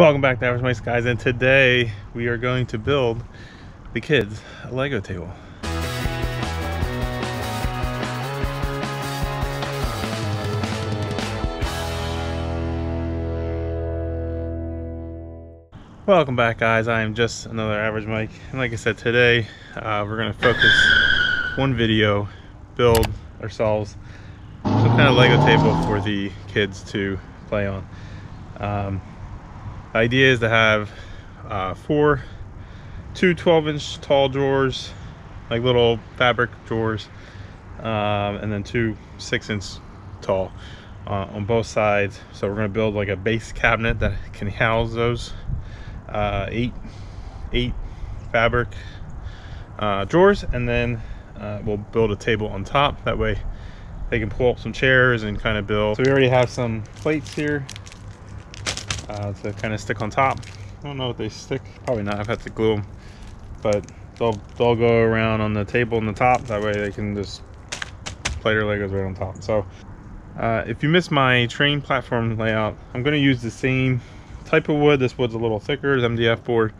Welcome back to Average Mike's, guys, and today we are going to build the kids a Lego table. Welcome back, guys. I am just another Average Mike, and like I said, today we're going to focus one video, build ourselves some kind of Lego table for the kids to play on. The idea is to have two 12-inch tall drawers, like little fabric drawers, and then two 6-inch tall on both sides. So we're gonna build like a base cabinet that can house those eight fabric drawers, and then we'll build a table on top. That way they can pull up some chairs and kind of build. So we already have some plates here. To kind of stick on top. I don't know if they stick, probably not. I've had to glue them, but they'll go around on the table on the top. That way they can just play their Legos right on top. So if you missed my train platform layout, I'm going to use the same type of wood. This wood's a little thicker, it's MDF board,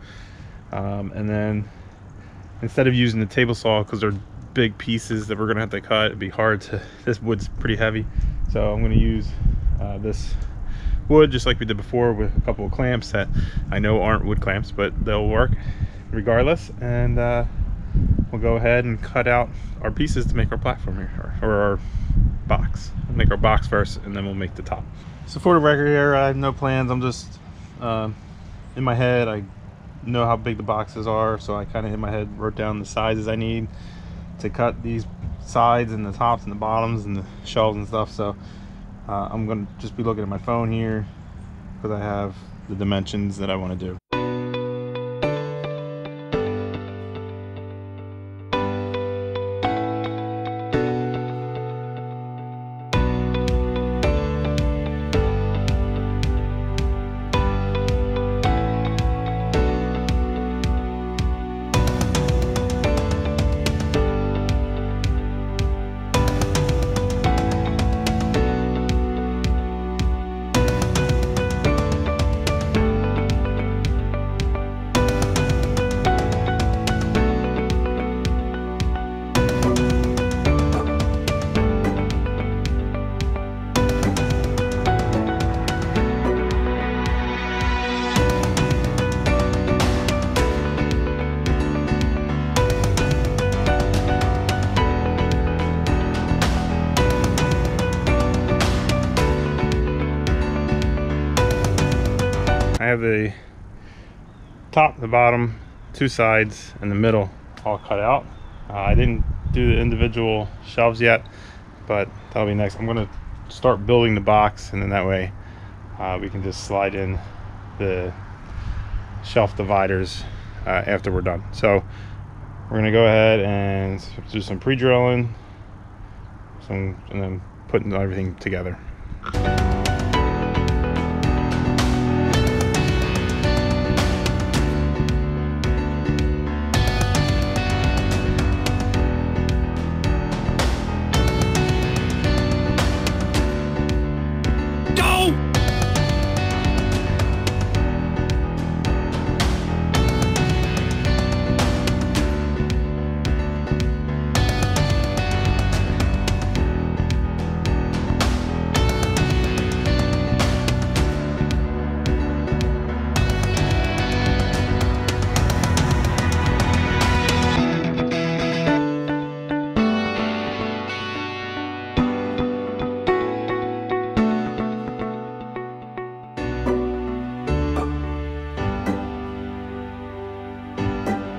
and then instead of using the table saw, because they're big pieces that we're going to have to cut, it'd be hard to. This wood's pretty heavy, so I'm going to use this wood just like we did before with a couple of clamps that I know aren't wood clamps, but they'll work regardless. And we'll go ahead and cut out our pieces to make our platform here, or our box. We'll make our box first, and then we'll make the top. So for the record here, I have no plans. I'm just in my head, I know how big the boxes are, so I kind of in my head wrote down the sizes I need to cut these sides and the tops and the bottoms and the shelves and stuff. So I'm going to just be looking at my phone here because I have the dimensions that I want to do. The top, the bottom, two sides, and the middle all cut out. I didn't do the individual shelves yet, but that'll be next. I'm going to start building the box, and then that way we can just slide in the shelf dividers after we're done. So we're going to go ahead and do some pre-drilling, and then putting everything together.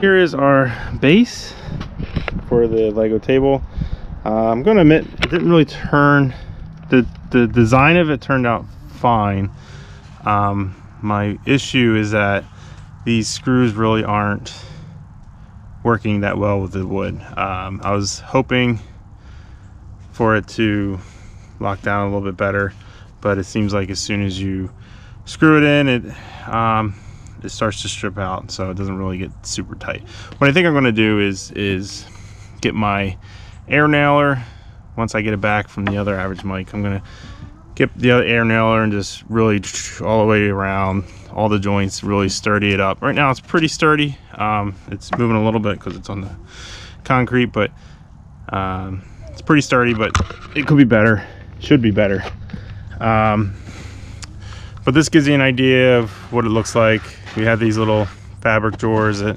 Here is our base for the Lego table. I'm going to admit, it didn't really turn, the design of it turned out fine. My issue is that these screws really aren't working that well with the wood. I was hoping for it to lock down a little bit better, but it seems like as soon as you screw it in, it starts to strip out, so it doesn't really get super tight. What I think I'm going to do is get my air nailer. Once I get it back from the other Average Mike, I'm going to get the other air nailer and just really all the way around all the joints, really sturdy it up. Right now it's pretty sturdy. It's moving a little bit because it's on the concrete, but it's pretty sturdy, but it could be better, should be better. But this gives you an idea of what it looks like. We have these little fabric drawers that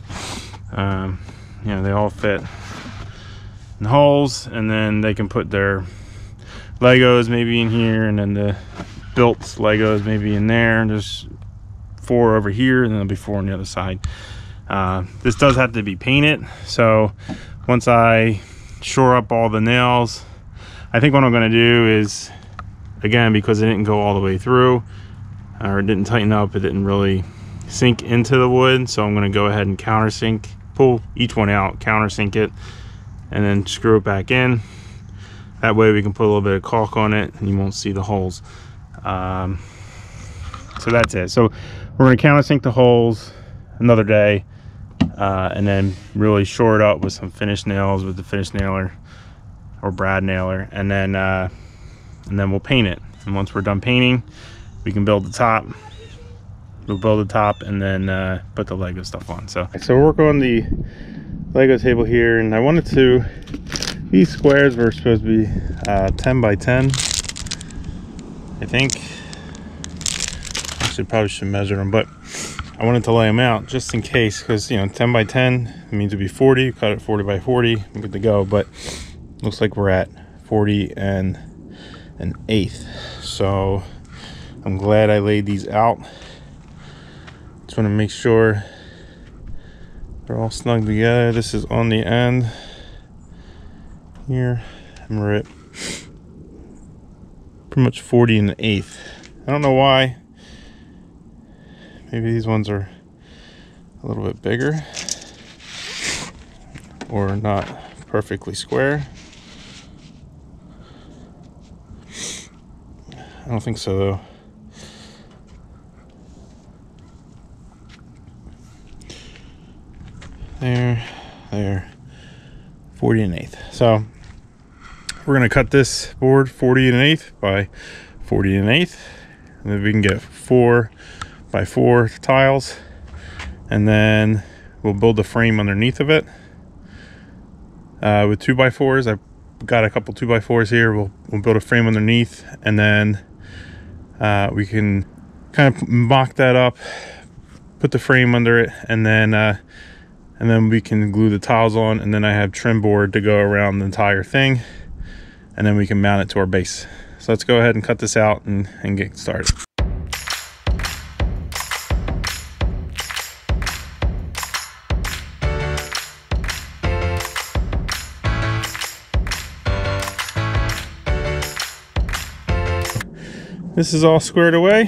you know, they all fit in holes, and then they can put their Legos maybe in here, and then the built Legos maybe in there, and there's four over here, and then there'll be four on the other side. This does have to be painted, so once I shore up all the nails, I think what I'm going to do is, again, because it didn't go all the way through or it didn't tighten up, it didn't really sink into the wood, so I'm going to go ahead and countersink, pull each one out, countersink it, and then screw it back in. That way we can put a little bit of caulk on it and you won't see the holes. So that's it. So we're going to countersink the holes another day, and then really shore it up with some finished nails with the finished nailer or brad nailer, and then we'll paint it. And once we're done painting, we can build the top. We'll build the top and then put the Lego stuff on. So we're working on the Lego table here, and I wanted to, these squares were supposed to be 10 by 10, I think. I should probably measure them, but I wanted to lay them out just in case, because, you know, 10 by 10 means it'd be 40, cut it 40 by 40, I'm good to go, but looks like we're at 40 and an eighth. So I'm glad I laid these out. Just want to make sure they're all snug together. This is on the end here, and we're at pretty much 40 and an eighth. I don't know why. Maybe these ones are a little bit bigger or not perfectly square. I don't think so though. There, 40 and an eighth. So we're gonna cut this board 40 and an eighth by 40 and an eighth, and then we can get 4 by 4 tiles, and then we'll build the frame underneath of it with 2x4s. I've got a couple 2x4s here. We'll build a frame underneath, and then we can kind of mock that up, put the frame under it, and then we can glue the tiles on, and then I have trim board to go around the entire thing, and then we can mount it to our base. So let's go ahead and cut this out and get started. This is all squared away.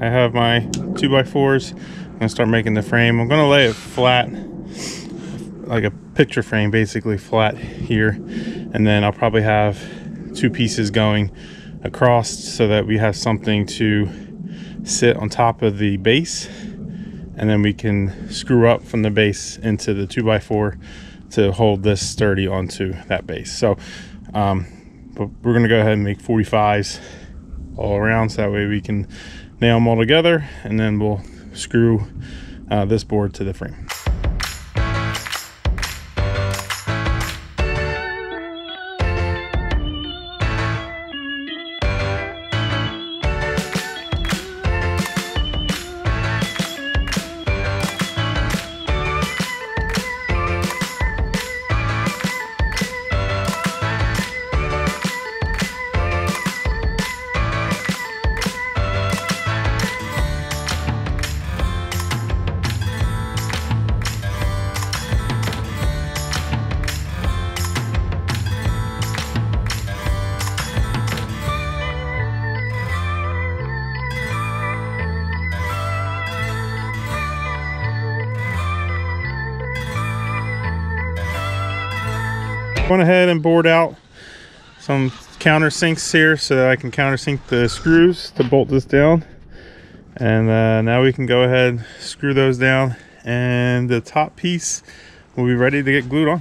I have my 2x4s. I'm gonna start making the frame. I'm gonna lay it flat, like a picture frame, basically flat here, and then I'll probably have two pieces going across so that we have something to sit on top of the base, and then we can screw up from the base into the 2x4 to hold this sturdy onto that base. So but we're gonna go ahead and make 45s all around, so that way we can nail them all together, and then we'll screw this board to the frame. Went ahead and bored out some countersinks here so that I can countersink the screws to bolt this down, and now we can go ahead and screw those down, and the top piece will be ready to get glued on.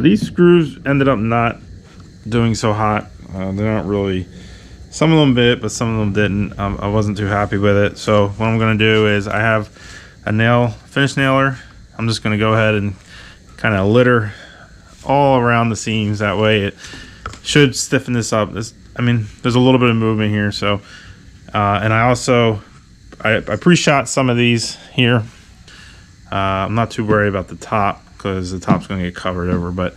These screws ended up not doing so hot. They're not really, some of them bit, but some of them didn't. I wasn't too happy with it. So what I'm going to do is I have a finish nailer. I'm just going to go ahead and kind of litter all around the seams. That way it should stiffen this up. I mean, there's a little bit of movement here. So, and I also, I pre-shot some of these here. I'm not too worried about the top because the top's going to get covered over, but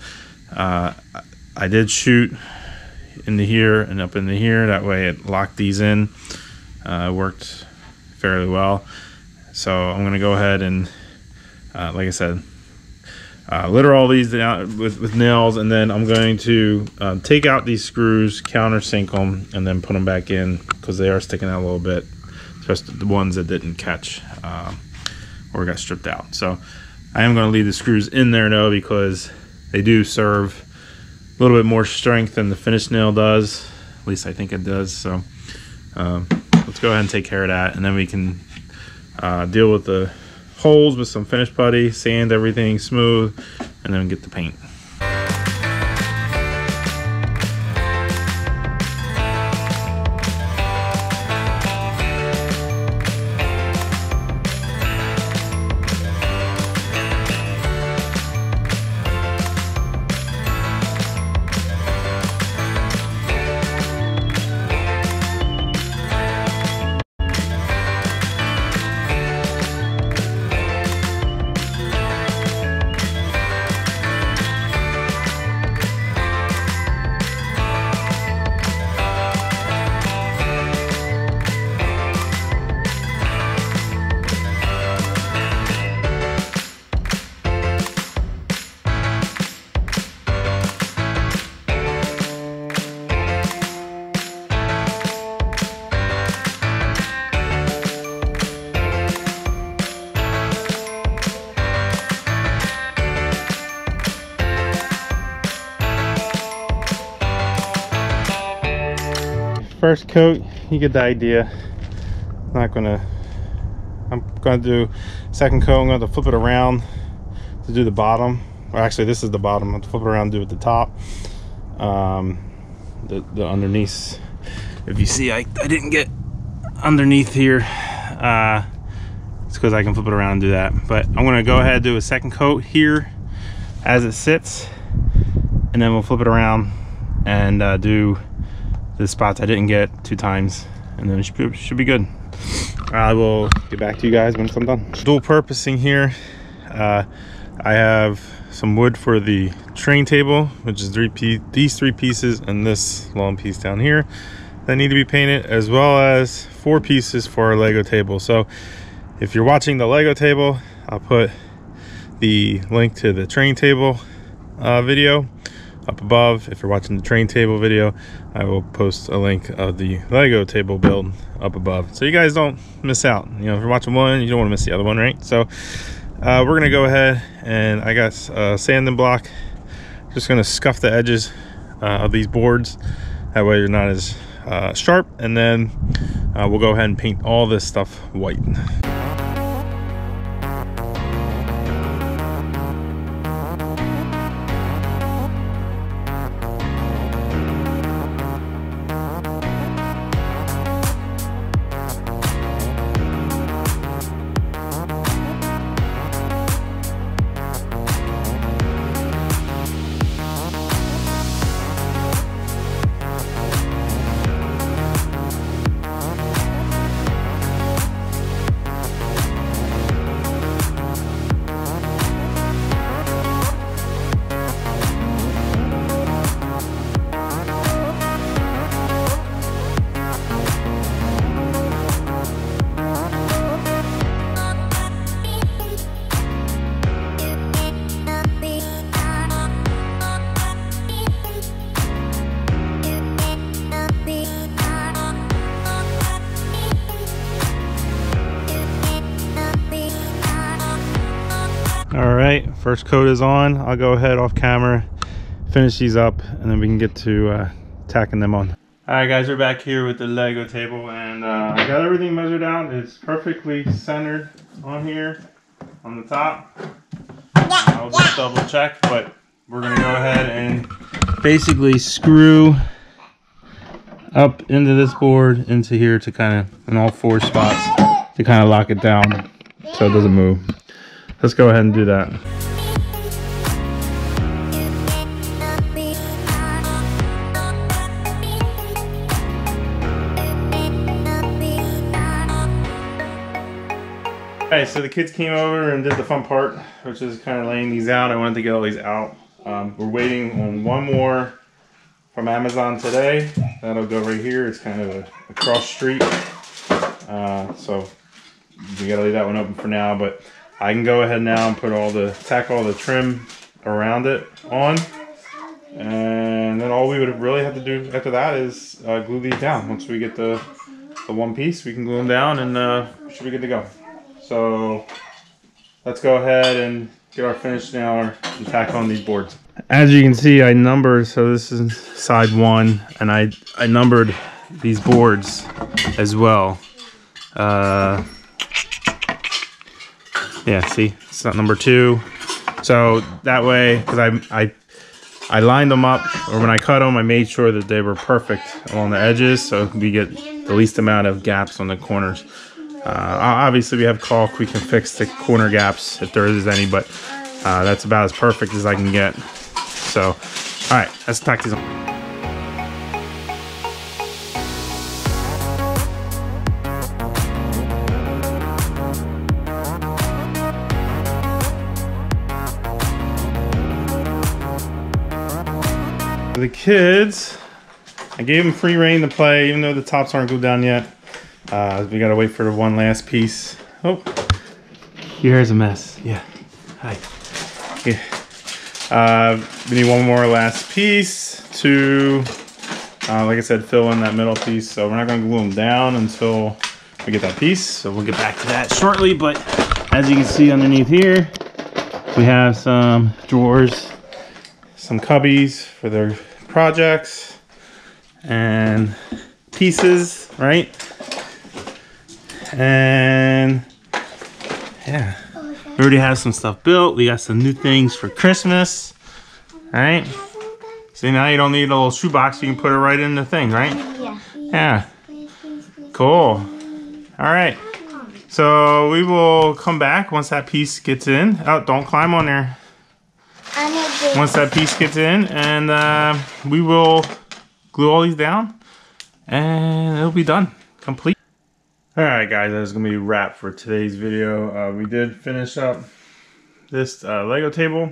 I did shoot into here and up into here. That way it locked these in. It worked fairly well. So I'm going to go ahead and, like I said, litter all these down with nails, and then I'm going to take out these screws, countersink them, and then put them back in because they are sticking out a little bit, especially the ones that didn't catch or got stripped out. So I am going to leave the screws in there though, because they do serve a little bit more strength than the finished nail does. At least I think it does. So let's go ahead and take care of that, and then we can deal with the holes with some finish putty, sand everything smooth, and then get the paint. First coat, you get the idea. I'm gonna do second coat. I'm gonna have to flip it around to do the bottom. Or actually, this is the bottom. I have to flip it around and do it at the top. The underneath. If you see, I didn't get underneath here. It's because I can flip it around and do that. But I'm gonna go ahead and do a second coat here as it sits, and then we'll flip it around and do the spots I didn't get two times, and then it should be good. I will get back to you guys once I'm done. Dual purposing here. I have some wood for the train table, which is these three pieces and this long piece down here that need to be painted, as well as four pieces for our Lego table. So if you're watching the Lego table, I'll put the link to the train table video up above. If you're watching the train table video, I will post a link of the Lego table build up above, so you guys don't miss out. You know, if you're watching one, you don't want to miss the other one, right? So we're gonna go ahead, and I got sanding block. Just gonna scuff the edges of these boards, that way you're not as sharp, and then we'll go ahead and paint all this stuff white. First coat is on. I'll go ahead off camera, finish these up, and then we can get to tacking them on. All right guys, we're back here with the Lego table, and I got everything measured out. It's perfectly centered on here on the top. I'll just double check, but we're gonna go ahead and basically screw up into this board into here to kind of in all four spots to kind of lock it down so it doesn't move. Let's go ahead and do that. Alright, so the kids came over and did the fun part, which is kind of laying these out. I wanted to get all these out. We're waiting on one more from Amazon today. That'll go right here. It's kind of a cross street. So we gotta leave that one open for now, but I can go ahead now and put all the, tack all the trim around it on. And then all we would really have to do after that is glue these down. Once we get the one piece, we can glue them down and should be good to go. So let's go ahead and get our finish now and tack on these boards. As you can see, I numbered, so this is side one, and I numbered these boards as well. Yeah, see, it's not number two. So that way, because I lined them up, or when I cut them, I made sure that they were perfect along the edges, so we get the least amount of gaps on the corners. Obviously we have caulk, we can fix the corner gaps if there is any, but that's about as perfect as I can get. So, all right, let's tack these on. The kids, I gave them free rein to play, even though the tops aren't glued down yet. We gotta wait for the one last piece. Oh, your hair's a mess. Yeah. Hi. Yeah. We need one more last piece to, like I said, fill in that middle piece. So we're not gonna glue them down until we get that piece. So we'll get back to that shortly. But as you can see underneath here, we have some drawers, some cubbies for their projects, and pieces, right? And yeah, we already have some stuff built. We got some new things for Christmas. All right, so now you don't need a little shoebox, you can put it right in the thing, right? Yeah. Yeah, cool. All right, so we will come back once that piece gets in. Oh, don't climb on there. Once that piece gets in, and we will glue all these down and it'll be done, complete. Alright guys, that is going to be a wrap for today's video. We did finish up this Lego table.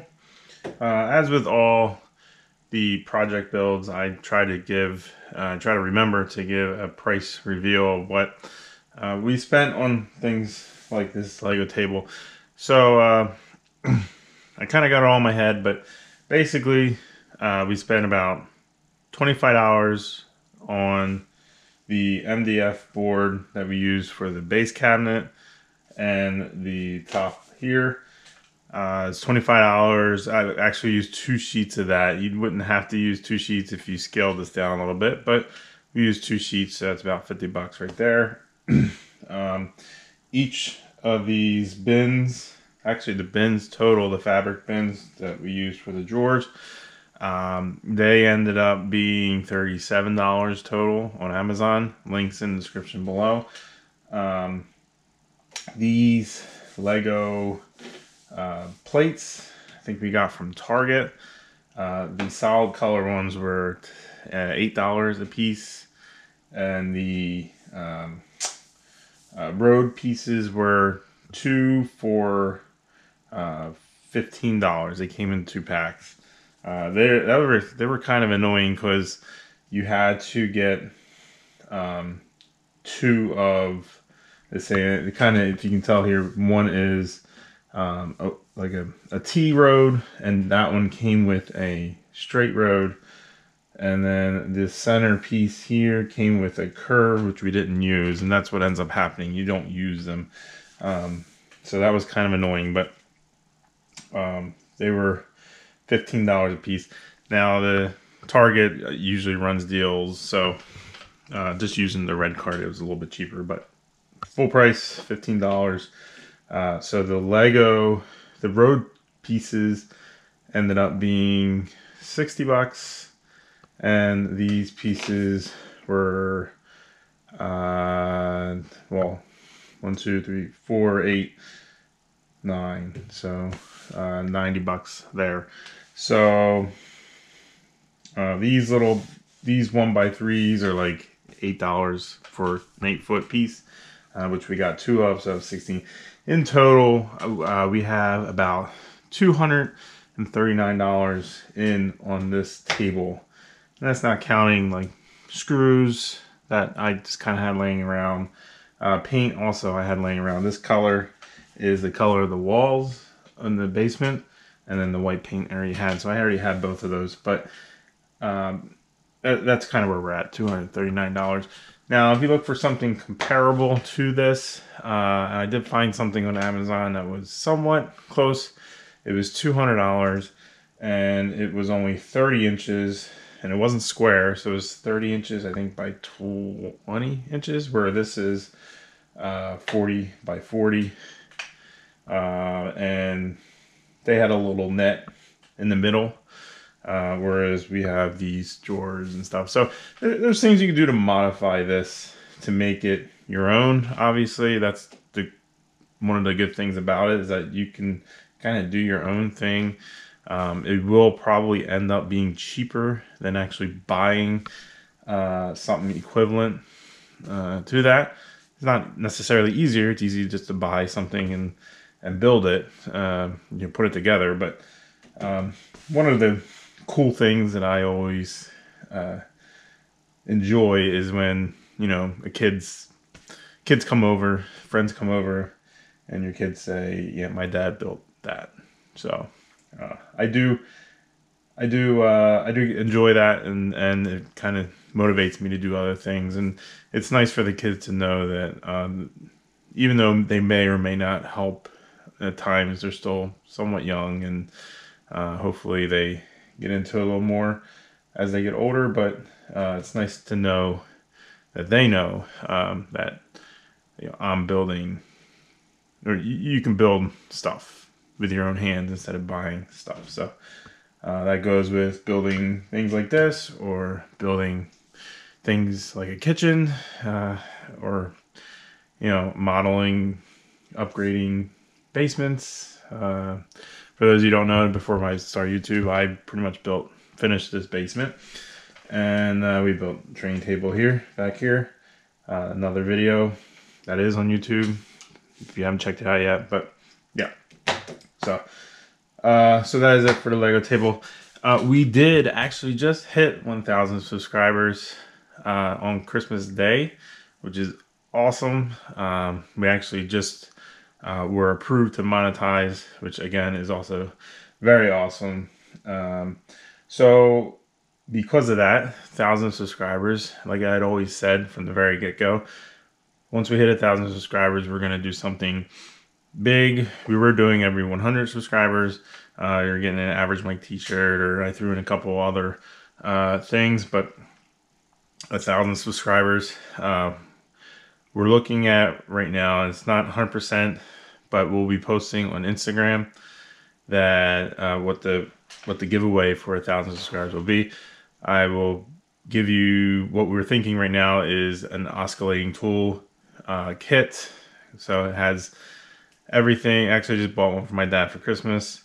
As with all the project builds, I try to remember to give a price reveal of what we spent on things like this Lego table. So I kind of got it all in my head, but basically we spent about $25 on the MDF board that we use for the base cabinet and the top here. It's $25. I actually used 2 sheets of that. You wouldn't have to use 2 sheets if you scaled this down a little bit, but we used 2 sheets, so that's about $50 right there. Each of these bins, actually the bins total, the fabric bins that we used for the drawers, they ended up being $37 total on Amazon. Links in the description below. These Lego plates, I think we got from Target. The solid color ones were $8 a piece, and the road pieces were 2 for $15. They came in 2 packs. They were kind of annoying because you had to get 2 of, let's say, kind of, if you can tell here, one is like a T road, and that one came with a straight road, and then the center piece here came with a curve, which we didn't use, and that's what ends up happening. You don't use them, so that was kind of annoying, but they were $15 a piece. Now the Target usually runs deals, so just using the red card, it was a little bit cheaper, but full price $15. So the Lego, the road pieces ended up being $60, and these pieces were well, 1, 2, 3, 4, 8, 9, so $90 there. So these 1x3s are like $8 for an 8-foot piece, which we got 2 of, so 16 in total. We have about $239 in on this table, and that's not counting like screws that I just kind of had laying around, paint also I had laying around. This color is the color of the walls in the basement, and then the white paint I already had, so I already had both of those. But that's kind of where we're at, $239. Now if you look for something comparable to this, I did find something on Amazon that was somewhat close. It was $200, and it was only 30 inches, and it wasn't square, so it was 30 inches I think by 20 inches, where this is 40 by 40, and they had a little net in the middle, whereas we have these drawers and stuff. So there's things you can do to modify this to make it your own. Obviously that's one of the good things about it, is that you can kind of do your own thing. It will probably end up being cheaper than actually buying something equivalent to that. It's not necessarily easier. It's easy just to buy something and build it, you know, put it together. But one of the cool things that I always enjoy is when, you know, kids come over, friends come over, and your kids say, yeah, my dad built that. So I do enjoy that, and it kind of motivates me to do other things. And it's nice for the kids to know that even though they may or may not help at times, they're still somewhat young, and hopefully they get into it a little more as they get older. But it's nice to know that they know that, you know, I'm building, or you can build stuff with your own hands instead of buying stuff. So that goes with building things like this, or building things like a kitchen, or, you know, modeling, upgrading basements. For those of you who don't know, before I started YouTube, I pretty much finished this basement, and we built a train table here, back here. Another video that is on YouTube if you haven't checked it out yet, but yeah. So, so that is it for the Lego table. We did actually just hit 1,000 subscribers on Christmas Day, which is awesome. We actually just were approved to monetize, which again is also very awesome. So because of that, 1,000 subscribers, like I had always said from the very get-go, once we hit 1,000 subscribers, we're going to do something big. We were doing every 100 subscribers. You're getting an Average Mike t-shirt, or I threw in a couple other things. But 1,000 subscribers, we're looking at right now, and it's not 100%, but we'll be posting on Instagram that what the giveaway for 1,000 subscribers will be. I will give you what we're thinking right now is an oscillating tool kit. So it has everything. Actually, I just bought one for my dad for Christmas.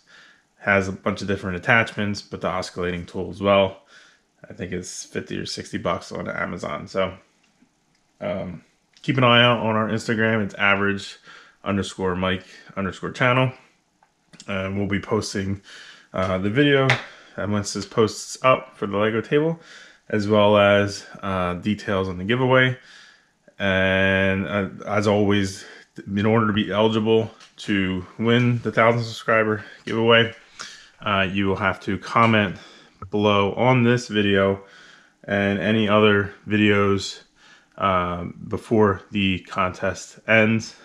Has a bunch of different attachments, but the oscillating tool as well. I think it's $50 or $60 on Amazon. So keep an eye out on our Instagram. It's average_Mike_channel. And we'll be posting the video once this posts up for the Lego table, as well as details on the giveaway. And as always, in order to be eligible to win the 1,000 subscriber giveaway, you will have to comment below on this video and any other videos before the contest ends.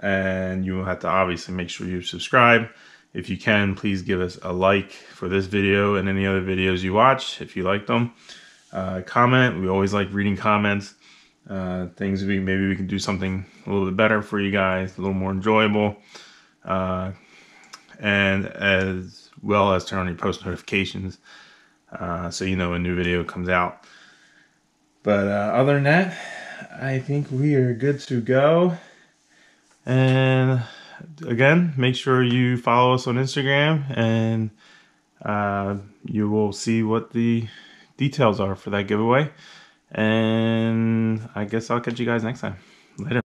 And you will have to obviously make sure you subscribe. If you can, please give us a like for this video and any other videos you watch if you like them. Comment. We always like reading comments. Things maybe we can do something a little bit better for you guys, a little more enjoyable. And as well as turn on your post notifications, so you know when a new video comes out. But other than that, I think we are good to go. And again, make sure you follow us on Instagram, and you will see what the details are for that giveaway. And I guess I'll catch you guys next time. Later.